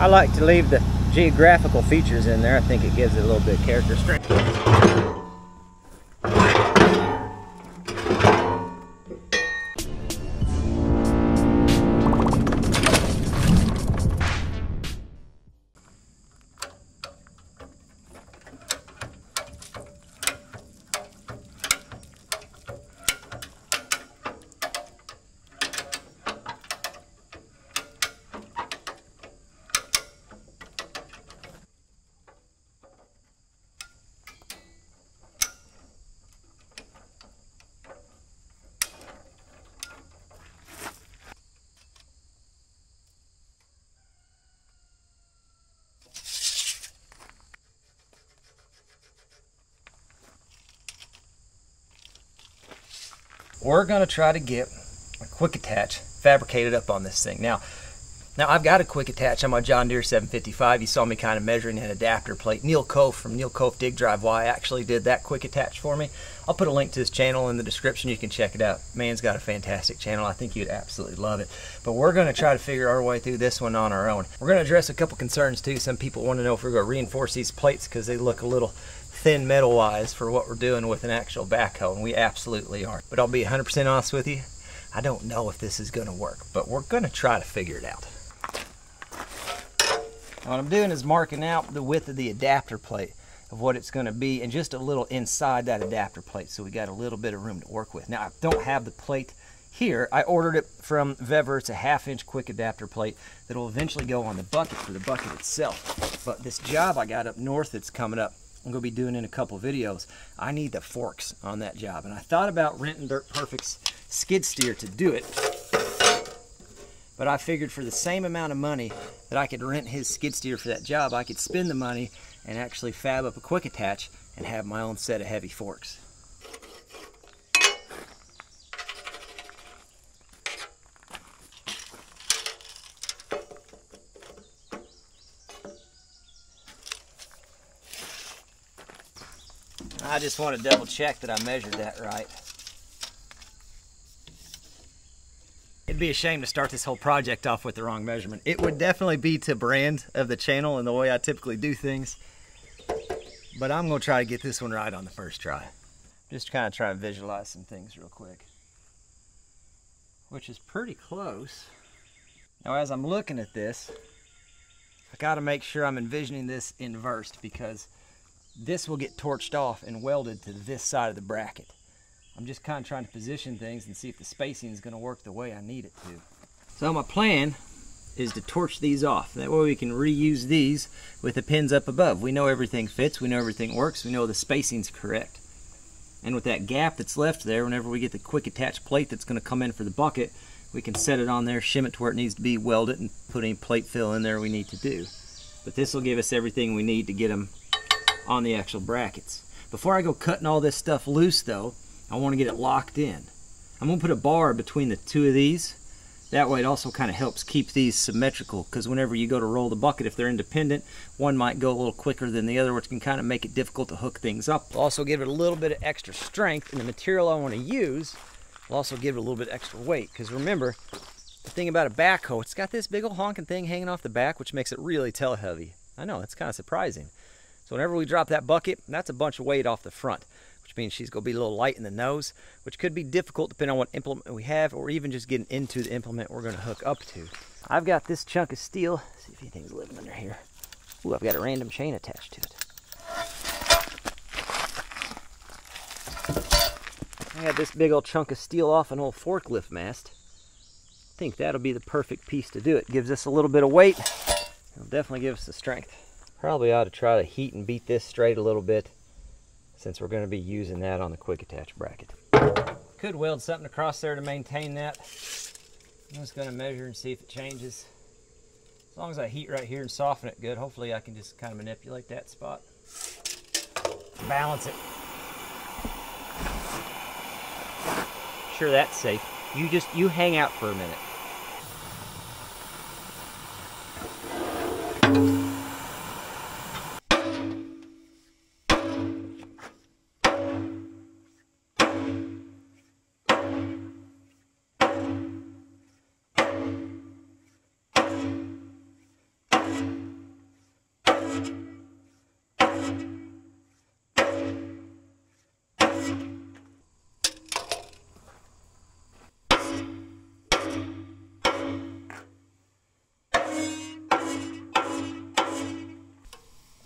I like to leave the geographical features in there. I think it gives it a little bit of character. We're gonna try to get a quick attach fabricated up on this thing. Now I've got a quick attach on my John Deere 755. You saw me kind of measuring an adapter plate. Neil Koch from Neil Koch Dig Drive Y actually did that quick attach for me. I'll put a link to his channel in the description. You can check it out. Man's got a fantastic channel. I think you'd absolutely love it. But we're gonna try to figure our way through this one on our own. We're gonna address a couple concerns too. Some people wanna know if we're gonna reinforce these plates because they look a little thin metal wise for what we're doing with an actual backhoe, and we absolutely are. But I'll be 100% honest with you, I don't know if this is going to work, but we're going to try to figure it out. What I'm doing is marking out the width of the adapter plate of what it's going to be, and just a little inside that adapter plate, so we got a little bit of room to work with. Now I don't have the plate here. I ordered it from Vever. It's a 1/2 inch quick adapter plate that will eventually go on the bucket for the bucket itself. But this job I got up north that's coming up, I'm gonna be doing in a couple videos, I need the forks on that job. And I thought about renting Dirt Perfect's skid steer to do it, but I figured for the same amount of money that I could rent his skid steer for that job, I could spend the money and actually fab up a quick attach and have my own set of heavy forks. I just want to double check that I measured that right. It'd be a shame to start this whole project off with the wrong measurement. It would definitely be to brand of the channel and the way I typically do things, but I'm going to try to get this one right on the first try. Just kind of try to visualize some things real quick, which is pretty close. Now as I'm looking at this, I got to make sure I'm envisioning this inversed, because this will get torched off and welded to this side of the bracket. I'm just kind of trying to position things and see if the spacing is going to work the way I need it to. So my plan is to torch these off. That way we can reuse these with the pins up above. We know everything fits, we know everything works, we know the spacing's correct. And with that gap that's left there, whenever we get the quick attach plate that's going to come in for the bucket, we can set it on there, shim it to where it needs to be, weld it, and put any plate fill in there we need to do. But this will give us everything we need to get them on the actual brackets. Before I go cutting all this stuff loose though, I want to get it locked in. I'm going to put a bar between the two of these. That way it also kind of helps keep these symmetrical, because whenever you go to roll the bucket, if they're independent, one might go a little quicker than the other, which can kind of make it difficult to hook things up. It'll also give it a little bit of extra strength, and the material I want to use will also give it a little bit extra weight, because remember, the thing about a backhoe, it's got this big old honking thing hanging off the back, which makes it really tele-heavy. I know, it's kind of surprising. So whenever we drop that bucket, that's a bunch of weight off the front, which means she's going to be a little light in the nose, which could be difficult depending on what implement we have, or even just getting into the implement we're going to hook up to. I've got this chunk of steel. Let's see if anything's living under here. Ooh, I've got a random chain attached to it. I got this big old chunk of steel off an old forklift mast. I think that'll be the perfect piece to do it. Gives us a little bit of weight. It'll definitely give us the strength. Probably ought to try to heat and beat this straight a little bit, since we're going to be using that on the quick attach bracket. Could weld something across there to maintain that. I'm just going to measure and see if it changes. As long as I heat right here and soften it good, hopefully I can just kind of manipulate that spot. Balance it. Sure, that's safe. You hang out for a minute.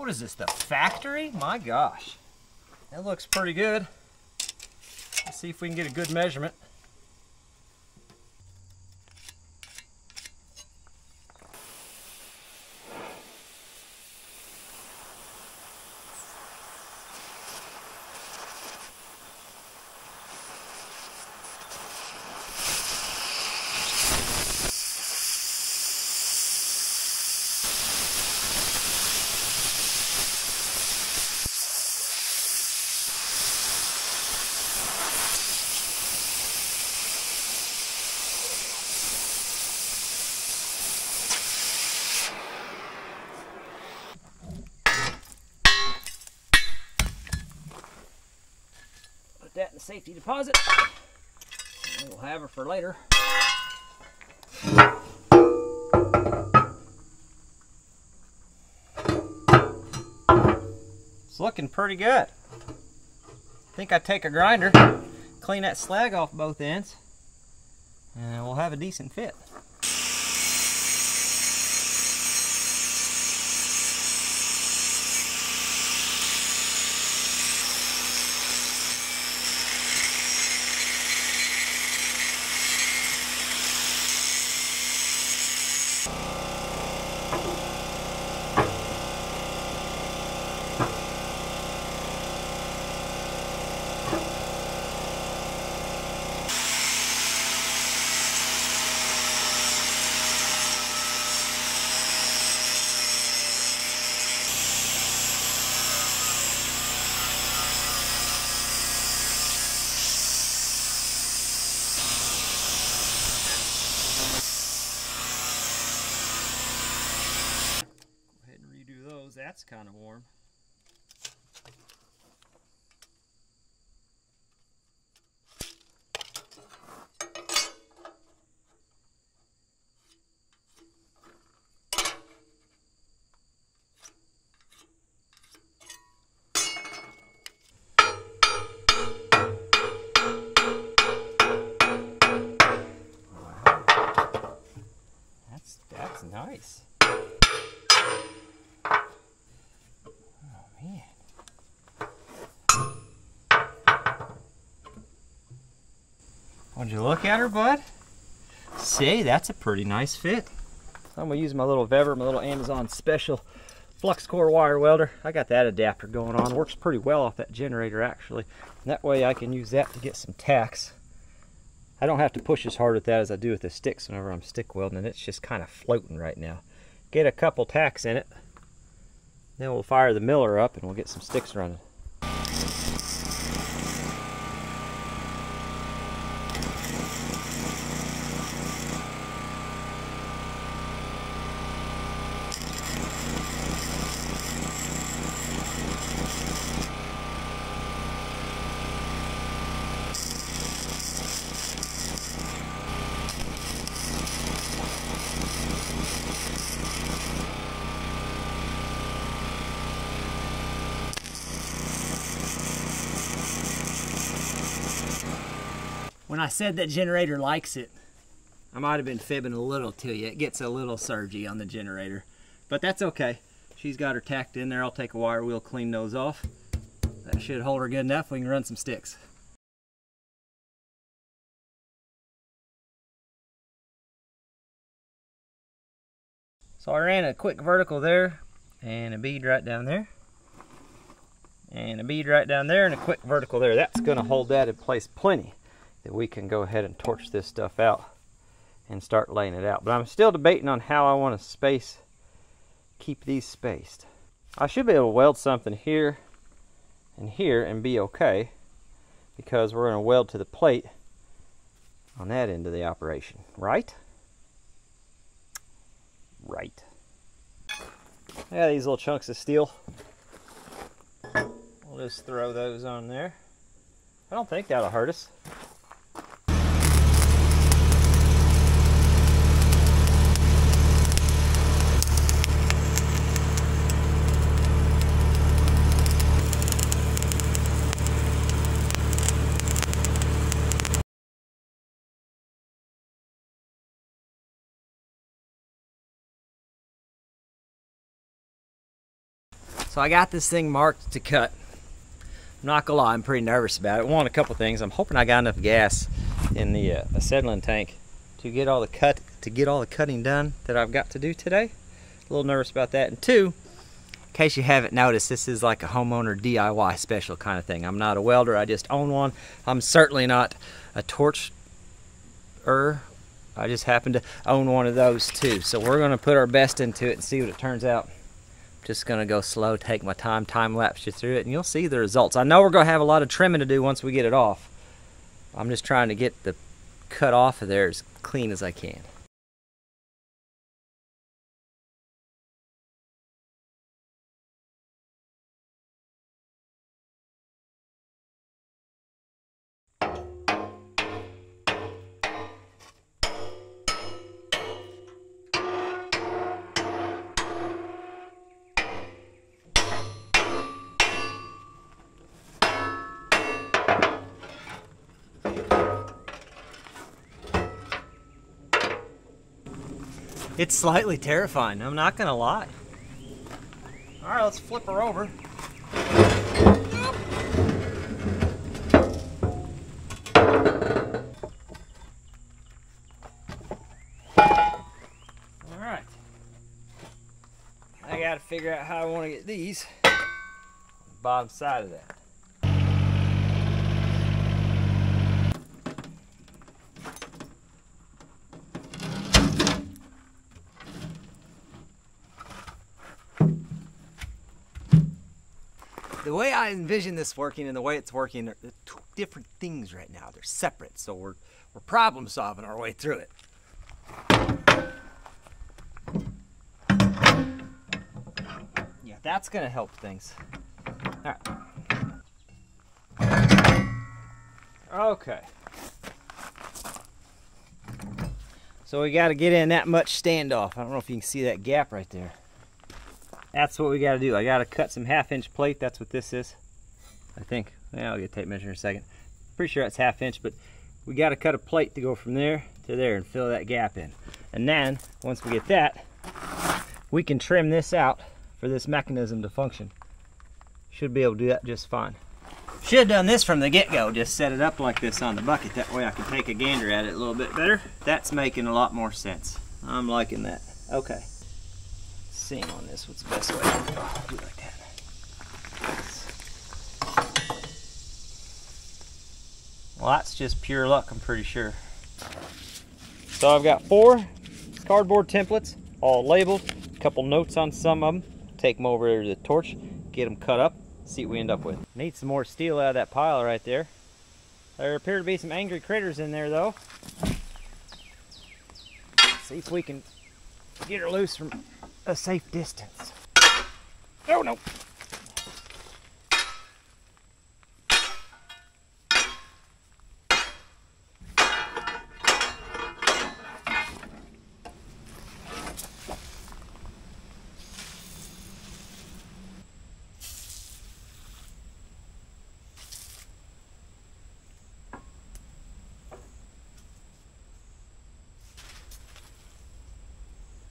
What is this, the factory? My gosh, that looks pretty good. Let's see if we can get a good measurement. That in the safety deposit. We'll have her for later. It's looking pretty good. I think I take a grinder, clean that slag off both ends, and we'll have a decent fit. That's kind of warm. Wow. That's nice. Would you look at her, bud? See, that's a pretty nice fit. I'm gonna use my little Vever, my little Amazon special flux core wire welder. I got that adapter going on. Works pretty well off that generator, actually. And that way I can use that to get some tacks. I don't have to push as hard with that as I do with the sticks whenever I'm stick welding, and it's just kind of floating right now. Get a couple tacks in it, then we'll fire the Miller up and we'll get some sticks running. When I said that generator likes it, I might have been fibbing a little to you. It gets a little surgy on the generator, but that's okay. She's got her tacked in there. I'll take a wire wheel, clean those off. That should hold her good enough. We can run some sticks. So I ran a quick vertical there and a bead right down there. And a bead right down there and a quick vertical there. That's gonna hold that in place plenty. That we can go ahead and torch this stuff out and start laying it out. But I'm still debating on how I want to keep these spaced. I should be able to weld something here and be okay, because we're going to weld to the plate on that end of the operation, right? Right. Yeah, these little chunks of steel. We'll just throw those on there. I don't think that'll hurt us. So I got this thing marked to cut. I'm not gonna lie, I'm pretty nervous about it. One, a couple things. I'm hoping I got enough gas in the acetylene tank to get all the cutting done that I've got to do today. A little nervous about that. And two, in case you haven't noticed, this is like a homeowner DIY special kind of thing. I'm not a welder, I just own one. I'm certainly not a torch-er. I just happen to own one of those too. So we're gonna put our best into it and see what it turns out. Just gonna go slow, take my time, time-lapse you through it, and you'll see the results. I know we're gonna have a lot of trimming to do once we get it off. I'm just trying to get the cut off of there as clean as I can. It's slightly terrifying, I'm not gonna lie. All right, let's flip her over. All right. I gotta figure out how I wanna get these on the bottom side of that. The way I envision this working and the way it's working are two different things right now. They're separate, so we're problem solving our way through it. Yeah, that's gonna help things. All right. Okay. So we gotta get in that much standoff. I don't know if you can see that gap right there. That's what we gotta do. I gotta cut some half-inch plate. That's what this is, I think. Yeah, I'll get a tape measure in a second. Pretty sure that's half-inch, but we gotta cut a plate to go from there to there and fill that gap in. And then, once we get that, we can trim this out for this mechanism to function. Should be able to do that just fine. Should have done this from the get-go. Just set it up like this on the bucket. That way I can take a gander at it a little bit better. That's making a lot more sense. I'm liking that. Okay. Seam on this, what's the best way to do like that? Well, that's just pure luck, I'm pretty sure. So I've got 4 cardboard templates, all labeled, a couple notes on some of them. Take them over to the torch, get them cut up, see what we end up with. Need some more steel out of that pile right there. There appear to be some angry critters in there though. See if we can get her loose from a safe distance. Oh no!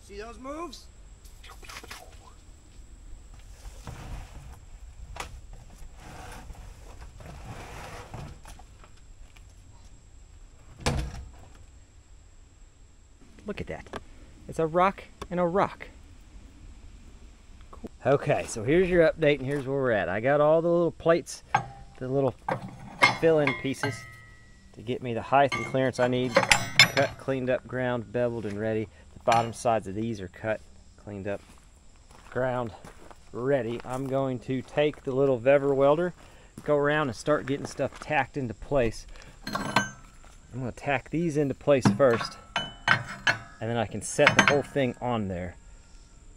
See those moves? Look at that. It's a rock and a rock. Cool. Okay, so here's your update and here's where we're at. I got all the little plates, the little fill-in pieces to get me the height and clearance I need. Cut, cleaned up, ground, beveled, and ready. The bottom sides of these are cut, cleaned up, ground, ready. I'm going to take the little Vever welder, go around and start getting stuff tacked into place. I'm gonna tack these into place first, and then I can set the whole thing on there.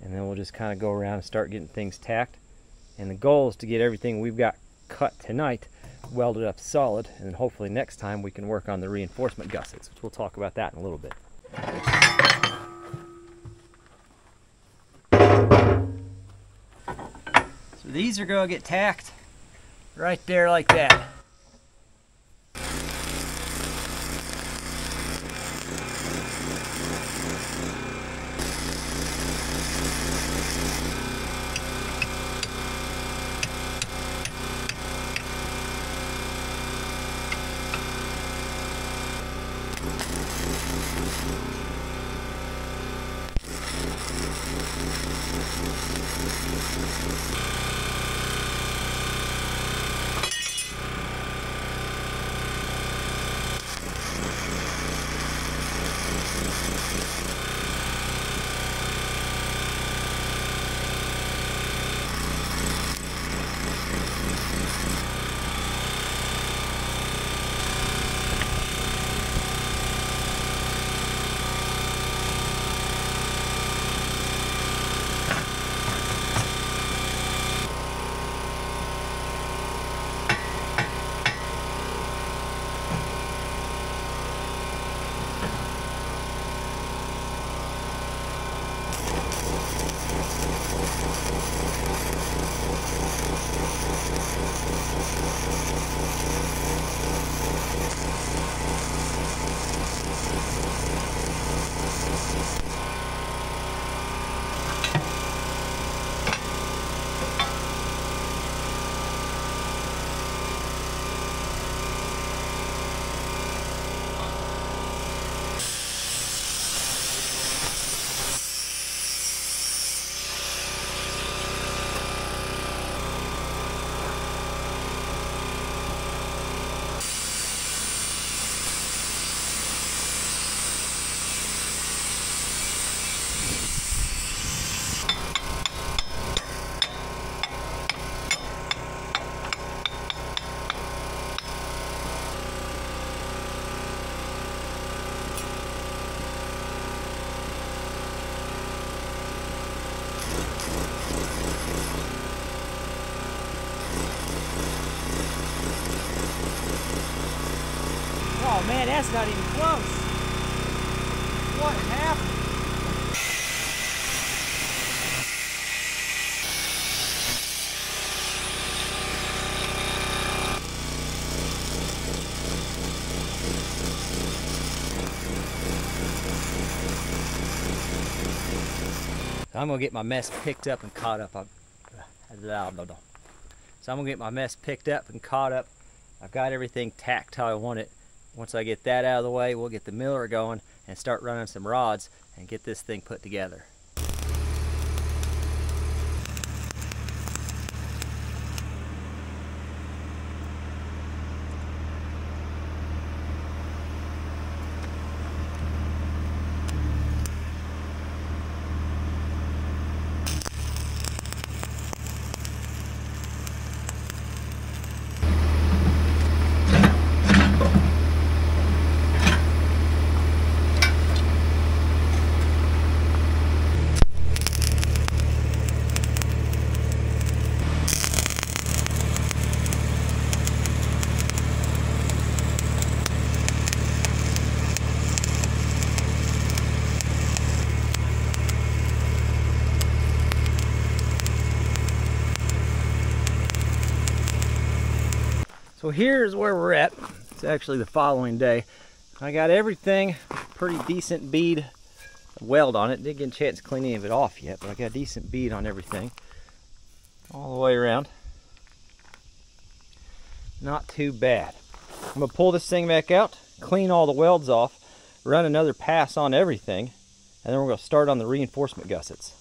And then we'll just kind of go around and start getting things tacked. And the goal is to get everything we've got cut tonight welded up solid, and then hopefully next time we can work on the reinforcement gussets, which we'll talk about that in a little bit. So these are gonna get tacked right there like that. Man, that's not even close. What happened? I'm gonna get my mess picked up and caught up. I'm gonna get my mess picked up and caught up. I've got everything tacked how I want it. Once I get that out of the way, we'll get the miller going and start running some rods and get this thing put together. So here's where we're at. It's actually the following day. I got everything, pretty decent bead weld on it. Didn't get a chance to clean any of it off yet, but I got a decent bead on everything all the way around. Not too bad. I'm gonna pull this thing back out, clean all the welds off, run another pass on everything, and then we're gonna start on the reinforcement gussets.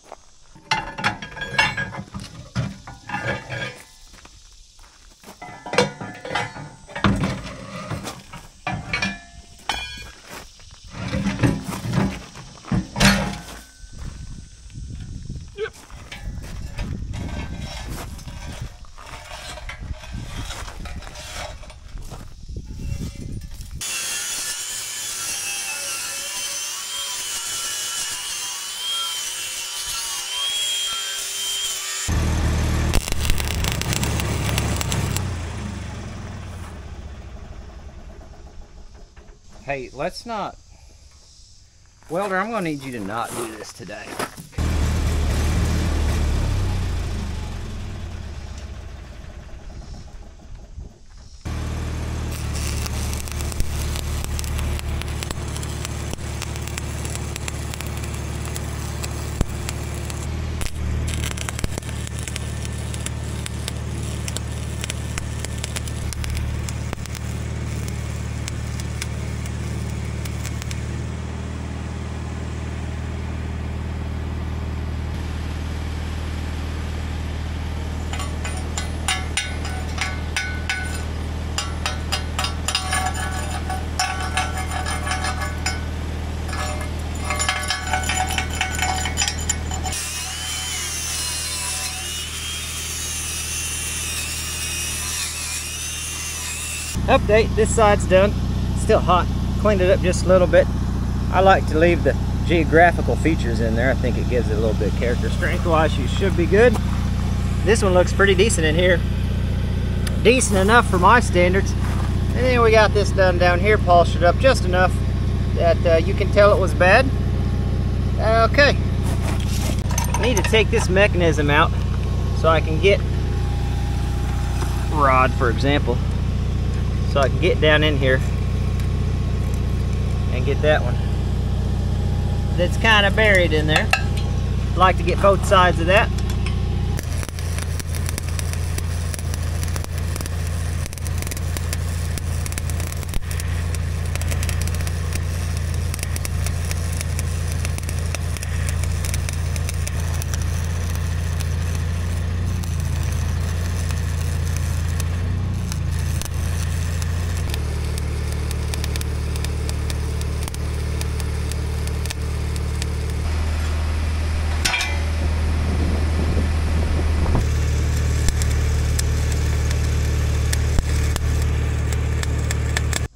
Hey, let's not, welder, I'm gonna need you to not do this today. update. This side's done. It's still hot. Cleaned it up just a little bit. I like to leave the geographical features in there. I think it gives it a little bit of character. Strength-wise, you should be good. This one looks pretty decent in here. Decent enough for my standards. And then we got this done down here, polished it up just enough that you can tell it was bad. Okay. I need to take this mechanism out so I can get rod, for example. So I can get down in here and get that one. That's kind of buried in there. I'd like to get both sides of that.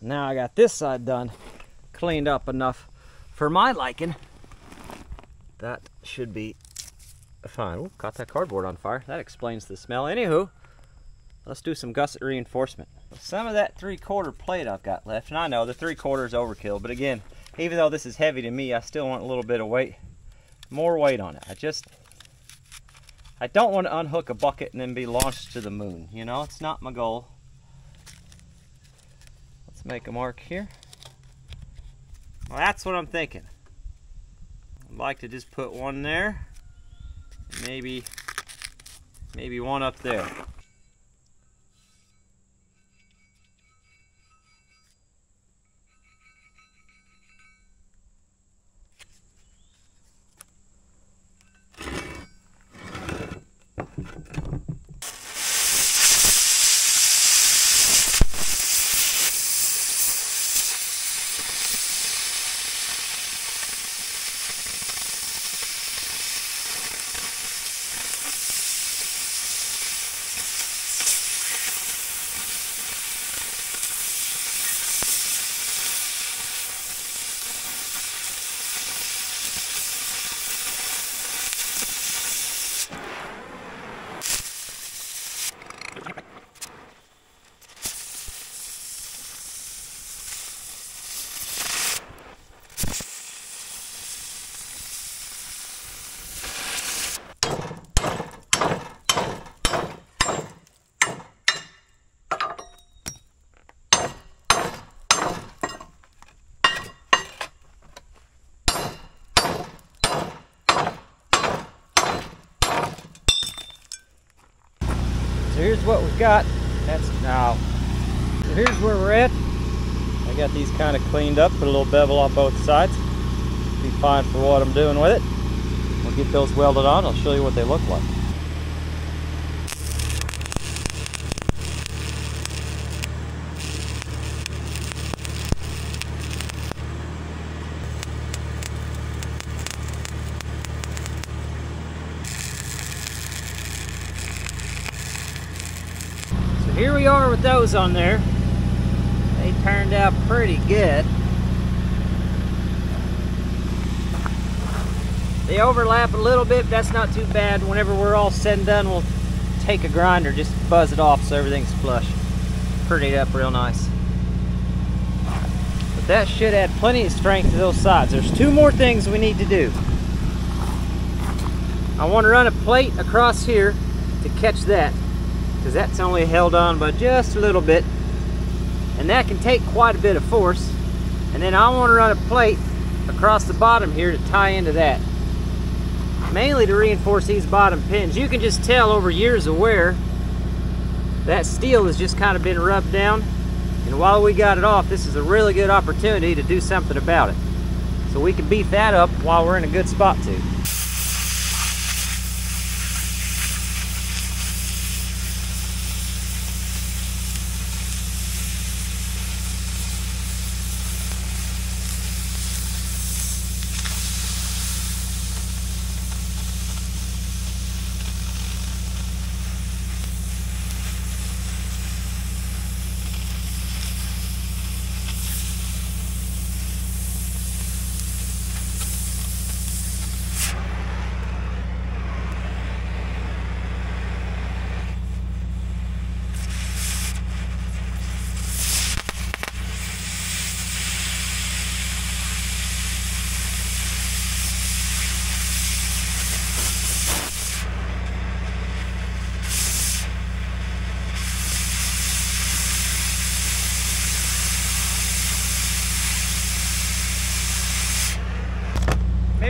Now I got this side done, cleaned up enough for my liking. That should be fine. Ooh, caught that cardboard on fire. That explains the smell. Anywho, let's do some gusset reinforcement. Some of that 3/4 plate I've got left, and I know the 3/4 is overkill, but again, even though this is heavy to me, I still want a little bit of weight, more weight on it. I don't want to unhook a bucket and then be launched to the moon. You know, it's not my goal. Make a mark here. Well, that's what I'm thinking. I'd like to just put one there, maybe one up there. Here's what we've got. Here's where we're at. I got these kind of cleaned up, put a little bevel on both sides. Be fine for what I'm doing with it. We'll get those welded on. I'll show you what they look like. Here we are with those on there. They turned out pretty good. They overlap a little bit, but that's not too bad. Whenever we're all said and done, we'll take a grinder, just buzz it off so everything's flush. Prettied up real nice. But that should add plenty of strength to those sides. There's two more things we need to do. I want to run a plate across here to catch that, because that's only held on by just a little bit, and that can take quite a bit of force. And then I want to run a plate across the bottom here to tie into that, mainly to reinforce these bottom pins. You can just tell over years of wear that steel has just kind of been rubbed down, and while we got it off, this is a really good opportunity to do something about it, so we can beef that up while we're in a good spot too.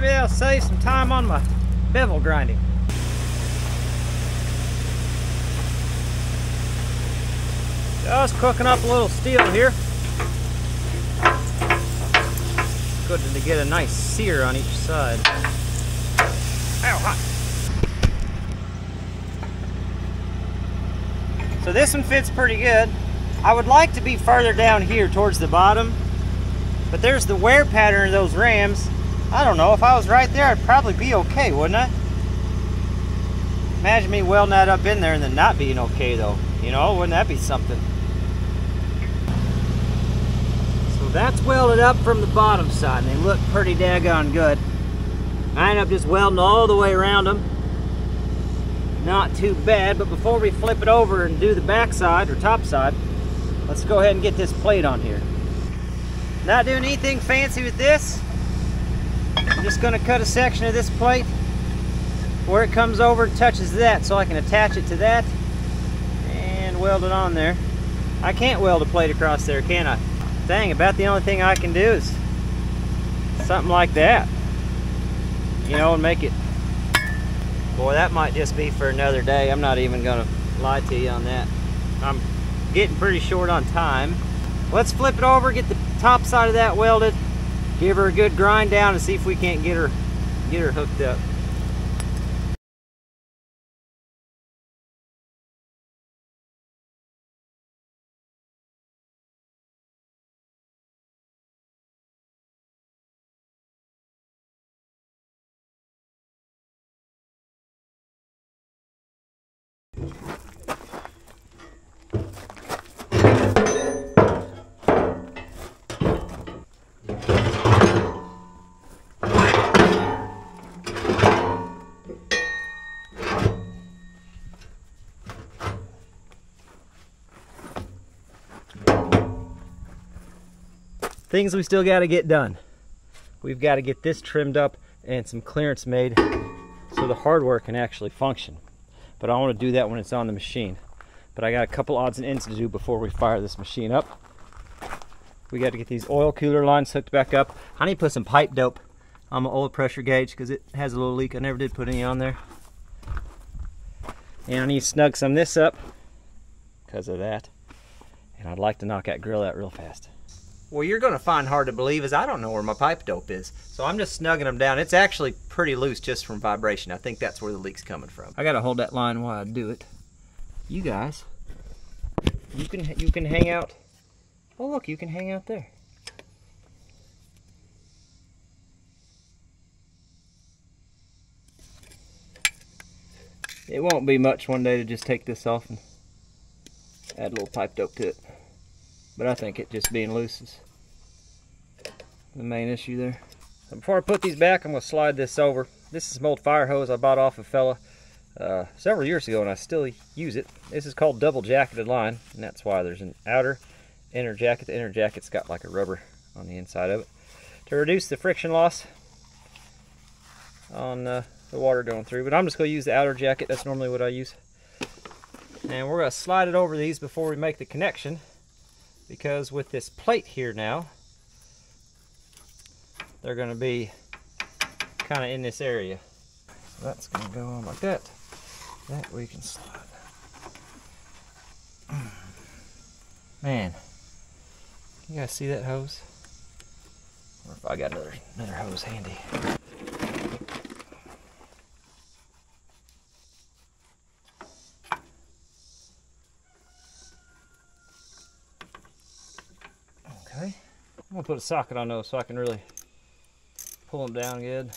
Maybe that'll save some time on my bevel grinding. Just cooking up a little steel here. Good to get a nice sear on each side. Ow, hot. So this one fits pretty good. I would like to be further down here towards the bottom, but there's the wear pattern of those rams. I don't know, if I was right there, I'd probably be okay, wouldn't I? Imagine me welding that up in there and then not being okay though. You know, wouldn't that be something? So that's welded up from the bottom side, and they look pretty daggone good. I end up just welding all the way around them. Not too bad, but before we flip it over and do the back side or top side, let's go ahead and get this plate on here. Not doing anything fancy with this. I'm just going to cut a section of this plate where it comes over and touches that, so I can attach it to that and weld it on there. I can't weld a plate across there, can I? Dang, about the only thing I can do is something like that, you know, and make it. Boy, that might just be for another day. I'm not even gonna lie to you on that. I'm getting pretty short on time. Let's flip it over, get the top side of that welded, give her a good grind down, and see if we can't get her hooked up. Things we still got to get done. We've got to get this trimmed up and some clearance made so the hardware can actually function. But I want to do that when it's on the machine. But I got a couple odds and ends to do before we fire this machine up. We got to get these oil cooler lines hooked back up. I need to put some pipe dope on my oil pressure gauge because it has a little leak. I never did put any on there. And I need to snug some of this up because of that. And I'd like to knock that grill out real fast. Well, you're gonna find hard to believe is I don't know where my pipe dope is. So I'm just snugging them down. It's actually pretty loose just from vibration. I think that's where the leak's coming from. I gotta hold that line while I do it. You guys, you can hang out. Oh look, you can hang out there. It won't be much one day to just take this off and add a little pipe dope to it. But I think it just being loose is the main issue there. So before I put these back, I'm gonna slide this over. This is some old fire hose I bought off a fella several years ago, and I still use it. This is called double jacketed line, and that's why there's an outer inner jacket. The inner jacket's got like a rubber on the inside of it to reduce the friction loss on the water going through. But I'm just gonna use the outer jacket. That's normally what I use. And we're gonna slide it over these before we make the connection. Because with this plate here now, they're gonna be kind of in this area. So that's gonna go on like that. That we can slide. Man, you guys see that hose? Or if I got another hose handy. I'm gonna put a socket on those so I can really pull them down good. I'm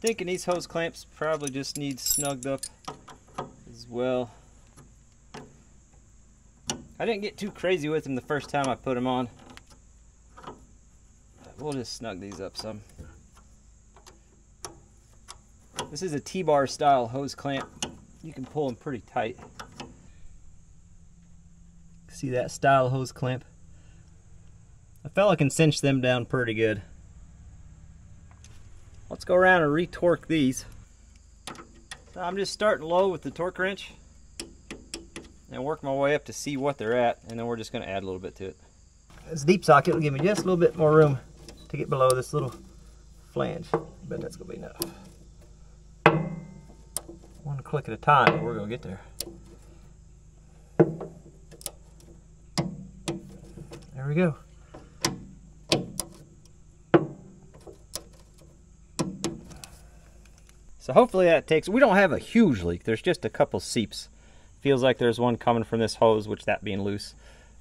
thinking these hose clamps probably just need snugged up as well. I didn't get too crazy with them the first time I put them on. But we'll just snug these up some. This is a T-bar style hose clamp. You can pull them pretty tight. See that style hose clamp? A fella can cinch them down pretty good. Let's go around and retorque these. I'm just starting low with the torque wrench and work my way up to see what they're at, and then we're just going to add a little bit to it. This deep socket will give me just a little bit more room to get below this little flange, but that's going to be enough. One click at a time, we're going to get there. There we go. So hopefully that takes, we don't have a huge leak, there's just a couple seeps. Feels like there's one coming from this hose, which that being loose,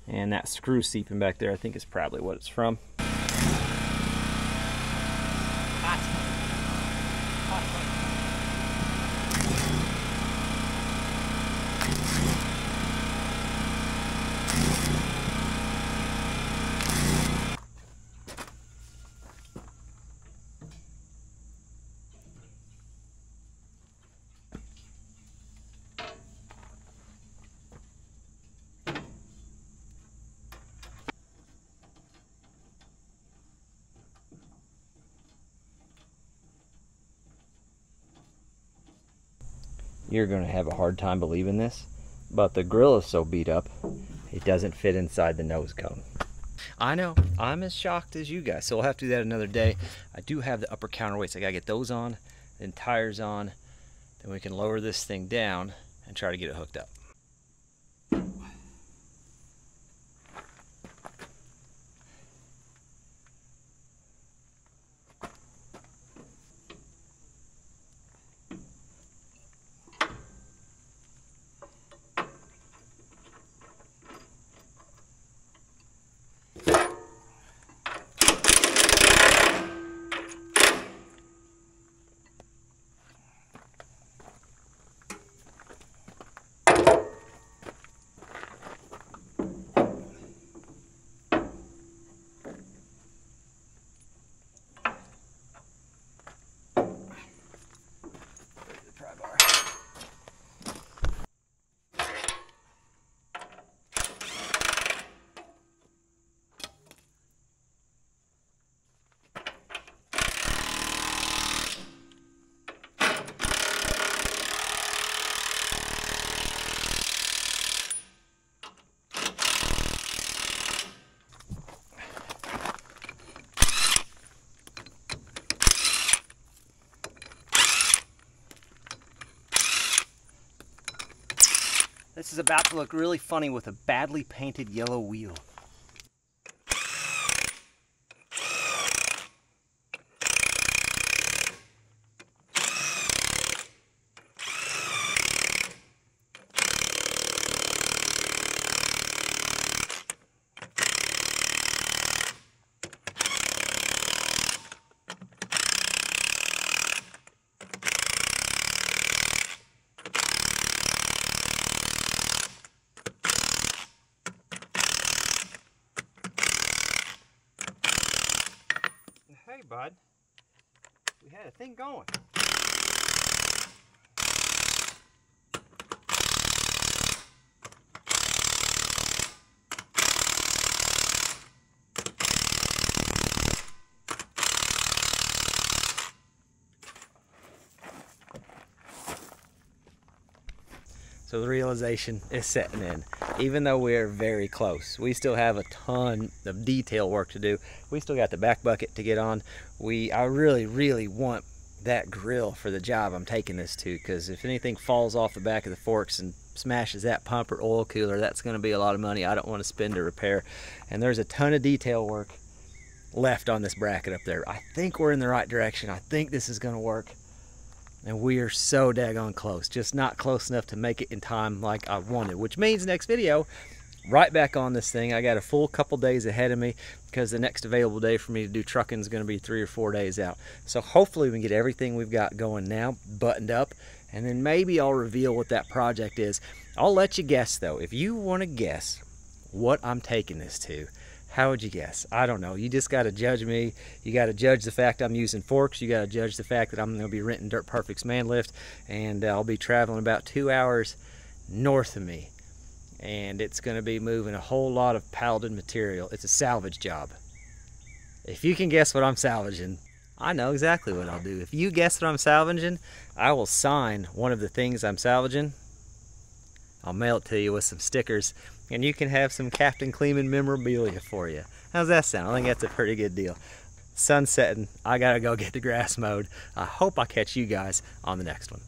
and that screw seeping back there I think is probably what it's from. You're going to have a hard time believing this, but the grill is so beat up, it doesn't fit inside the nose cone. I know, I'm as shocked as you guys, so we'll have to do that another day. I do have the upper counterweights. I got to get those on, then tires on, then we can lower this thing down and try to get it hooked up. This is about to look really funny with a badly painted yellow wheel. Bud, we had a thing going. So the realization is setting in. Even though we're very close, we still have a ton of detail work to do. We still got the back bucket to get on. I really, really want that grill for the job I'm taking this to, because if anything falls off the back of the forks and smashes that pump or oil cooler, that's going to be a lot of money I don't want to spend to repair. And there's a ton of detail work left on this bracket up there. I think we're in the right direction. I think this is going to work. And we are so daggone close, just not close enough to make it in time like I wanted, which means next video, right back on this thing. I got a full couple days ahead of me because the next available day for me to do trucking is going to be 3 or 4 days out. So hopefully we can get everything we've got going now buttoned up, and then maybe I'll reveal what that project is. I'll let you guess though. If you want to guess what I'm taking this to, how would you guess? I don't know. You just got to judge me. You got to judge the fact I'm using forks. You got to judge the fact that I'm going to be renting Dirt Perfect's man lift, and I'll be traveling about 2 hours north of me, and it's going to be moving a whole lot of palleted material. It's a salvage job. If you can guess what I'm salvaging, I know exactly what I'll do. If you guess what I'm salvaging, I will sign one of the things I'm salvaging. I'll mail it to you with some stickers, and you can have some Captain Kleeman memorabilia for you. How's that sound? I think that's a pretty good deal. Sun's setting. I gotta go get the grass mowed. I hope I catch you guys on the next one.